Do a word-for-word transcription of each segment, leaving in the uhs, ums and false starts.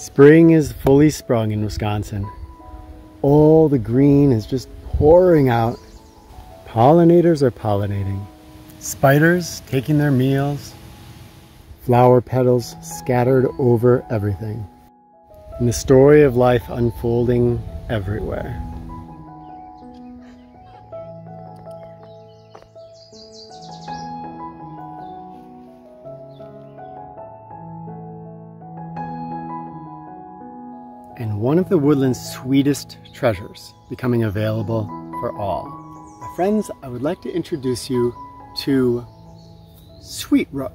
Spring is fully sprung in Wisconsin. All the green is just pouring out. Pollinators are pollinating. Spiders taking their meals. Flower petals scattered over everything. And the story of life unfolding everywhere. And one of the woodland's sweetest treasures becoming available for all. My friends, I would like to introduce you to sweet rut.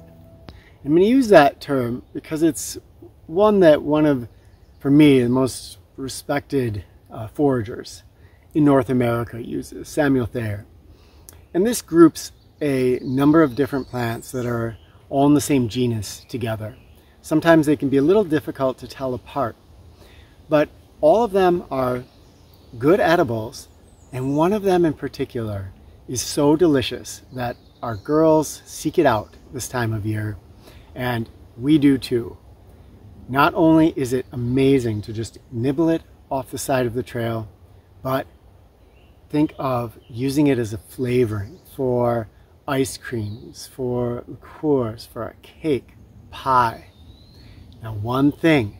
I'm going to use that term because it's one that one of, for me, the most respected uh, foragers in North America uses, Samuel Thayer. And this groups a number of different plants that are all in the same genus together. Sometimes they can be a little difficult to tell apart. But all of them are good edibles, and one of them in particular is so delicious that our girls seek it out this time of year, and we do too. Not only is it amazing to just nibble it off the side of the trail, but think of using it as a flavoring for ice creams, for liqueurs, for a cake, pie. Now, one thing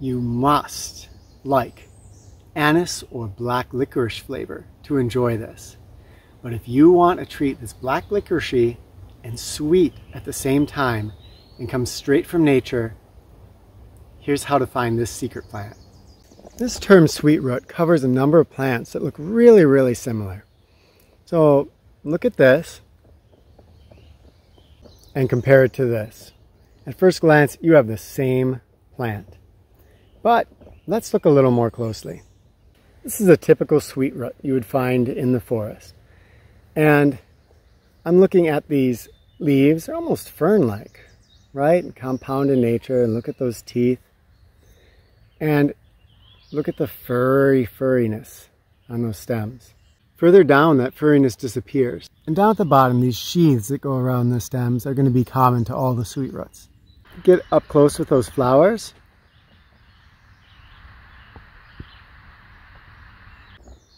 you must like anise or black licorice flavor to enjoy this. But if you want a treat that's black licoricey and sweet at the same time and comes straight from nature, here's how to find this secret plant. This term sweet rut covers a number of plants that look really, really similar. So look at this and compare it to this. At first glance, you have the same plant. But let's look a little more closely. This is a typical sweet rut you would find in the forest. And I'm looking at these leaves. They're almost fern-like, right? And compound in nature, and look at those teeth. And look at the furry furriness on those stems. Further down, that furriness disappears. And down at the bottom, these sheaths that go around the stems are going to be common to all the sweet ruts. Get up close with those flowers.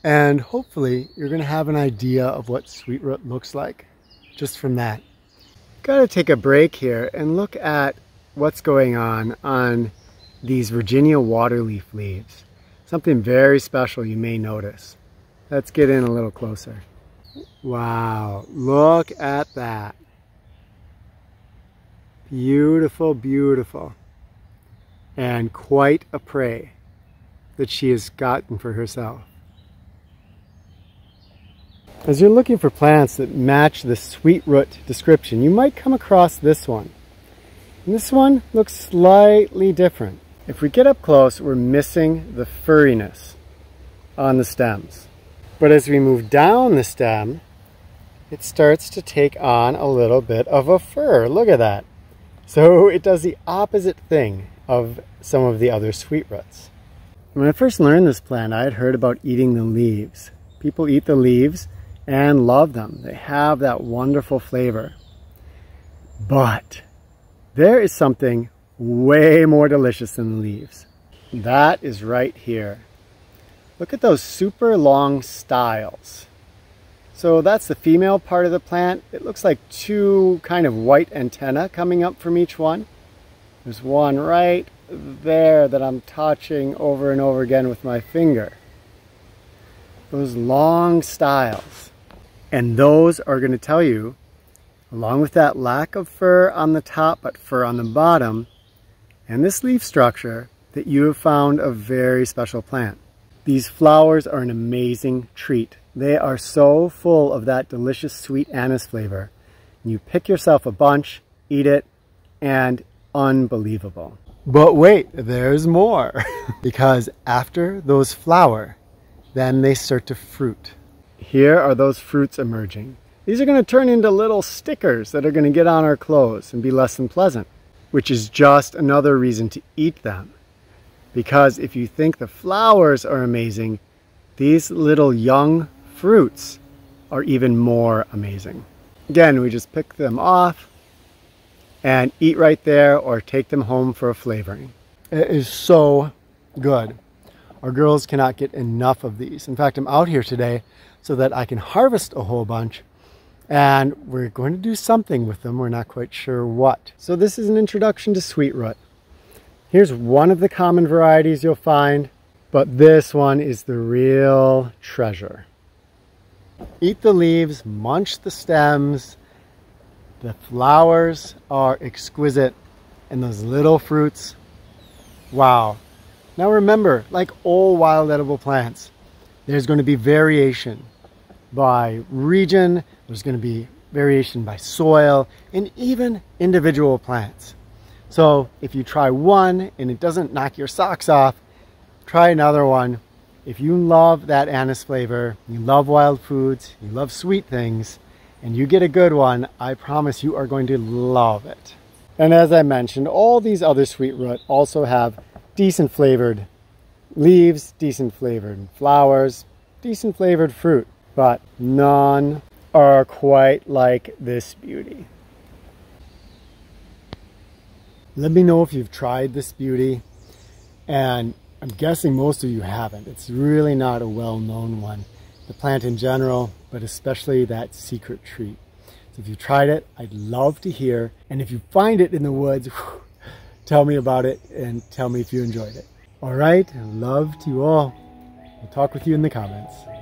And hopefully you're going to have an idea of what sweet rut looks like just from that. Got to take a break here and look at what's going on on these Virginia waterleaf leaves. Something very special you may notice. Let's get in a little closer. Wow, look at that. Beautiful, beautiful. And quite a prey that she has gotten for herself. As you're looking for plants that match the sweet rut description, you might come across this one. And this one looks slightly different. If we get up close, we're missing the furriness on the stems. But as we move down the stem, it starts to take on a little bit of a fur. Look at that. So it does the opposite thing of some of the other sweet ruts. When I first learned this plant, I had heard about eating the leaves. People eat the leaves and love them. They have that wonderful flavor. But there is something way more delicious than the leaves. That is right here. Look at those super long styles. So that's the female part of the plant. It looks like two kind of white antennae coming up from each one. There's one right there that I'm touching over and over again with my finger. Those long styles. And those are going to tell you, along with that lack of fur on the top, but fur on the bottom, and this leaf structure, that you have found a very special plant. These flowers are an amazing treat. They are so full of that delicious sweet anise flavor. You pick yourself a bunch, eat it, and unbelievable. But wait, there's more. Because after those flower, then they start to fruit. Here are those fruits emerging. These are going to turn into little stickers that are going to get on our clothes and be less than pleasant, which is just another reason to eat them. Because if you think the flowers are amazing, these little young fruits are even more amazing. Again, we just pick them off and eat right there or take them home for a flavoring. It is so good. Our girls cannot get enough of these. In fact, I'm out here today so that I can harvest a whole bunch, and we're going to do something with them. We're not quite sure what. So this is an introduction to sweet rut. Here's one of the common varieties you'll find, but this one is the real treasure. Eat the leaves, munch the stems. The flowers are exquisite, and those little fruits, wow. Now remember, like all wild edible plants, there's going to be variation by region, there's going to be variation by soil, and even individual plants. So if you try one and it doesn't knock your socks off, try another one. If you love that anise flavor, you love wild foods, you love sweet things, and you get a good one, I promise you are going to love it. And as I mentioned, all these other sweet rut also have decent flavored leaves, decent flavored flowers, decent flavored fruit, but none are quite like this beauty. Let me know if you've tried this beauty, and I'm guessing most of you haven't. It's really not a well-known one, the plant in general, but especially that secret treat. So if you tried it, I'd love to hear. And if you find it in the woods, whew, tell me about it and tell me if you enjoyed it. All right, love to you all. We'll talk with you in the comments.